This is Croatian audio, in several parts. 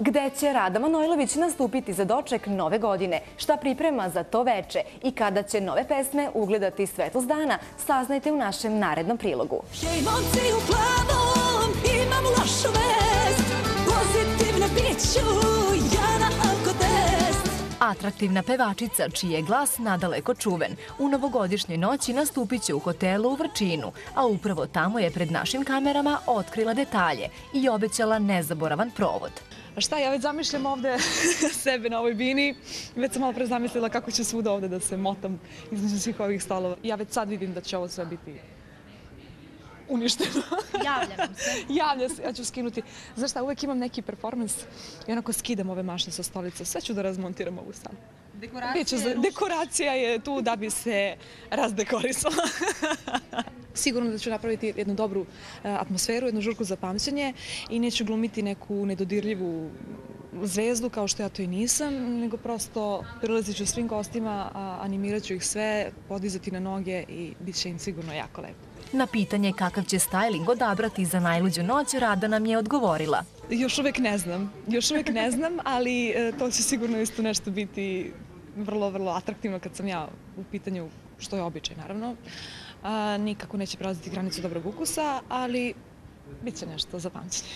Gde će Rada Manojlović nastupiti za doček nove godine, šta priprema za to veče i kada će nove pesme ugledati svetlost dana, saznajte u našem narednom prilogu. Šejvonci u plavom, imam lošu vest, pozitivna biću, ja na alkotest. Atraktivna pevačica, čiji je glas nadaleko čuven, u novogodišnjoj noći nastupit će u hotelu u Vrčinu, a upravo tamo je pred našim kamerama otkrila detalje i obećala nezaboravan provod. Šta, ja već zamišljam ovde sebe na ovoj bini. Već sam malo pre zamislila kako ću svuda ovde da se motam između svih ovih stalova. Ja već sad vidim da će ovo sve biti uništeno. Javlja nam se. Javlja se, ja ću skinuti. Znaš šta, uvek imam neki performans i onako skidam ove mašne sa stolice. Sve ću da razmontiram ovu salu. Dekoracija je tu da bi se razdekorisala. Sigurno da ću napraviti jednu dobru atmosferu, jednu žurku za pamćenje i neću glumiti neku nedodirljivu zvezdu kao što ja to i nisam, nego prosto prilazit ću svim gostima, animirat ću ih sve, podizati na noge i bit će im sigurno jako lepo. Na pitanje kakav će styling odabrati za najluđu noć, Rada nam je odgovorila. Još uvek ne znam, ali to će sigurno isto nešto biti vrlo, vrlo atraktivno kad sam ja u pitanju, što je običaj naravno. Nikako neće prelaziti granicu dobrog ukusa, ali bit će nešto za pamćenje.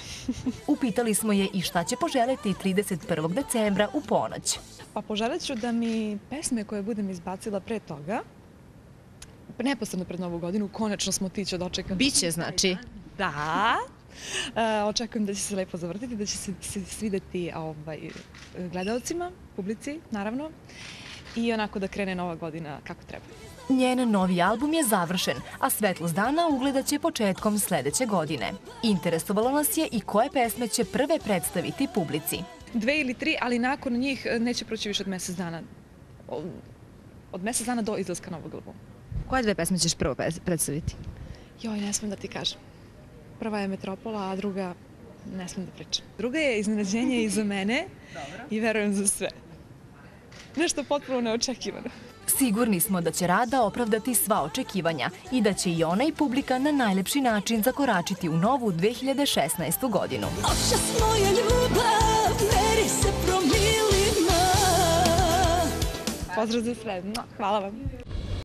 Upitali smo je i šta će poželeti 31. decembra u ponoć. Pa poželit ću da mi pesme koje budem izbacila pre toga, neposredno pred Novu godinu, konačno smo tiče dočekati. Biće, znači? Da. Očekujem da će se lepo zavrtiti, da će se svideti gledalcima, publici, naravno. I onako da krene Nova godina kako treba. Njen novi album je završen, a svetlost dana ugledat će početkom sledeće godine. Interesovalo nas je i koje pesme će prve predstaviti publici. 2 ili 3, ali nakon njih neće proći više od mesec dana. Od mesec dana do izlaska novog albuma. Koje 2 pesme ćeš prvo predstaviti? Joj, ne smem da ti kažem. Prva je Metropola, a druga ne smem da pričam. Druga je iznenađenje i za mene i verujem za sve. Nešto potpuno neočekivano. Sigurni smo da će Rada opravdati sva očekivanja i da će i ona i publika na najlepši način zakoračiti u novu 2016. godinu. Očas moja ljubav, meri se promilima. Pozdrav za sve, hvala vam.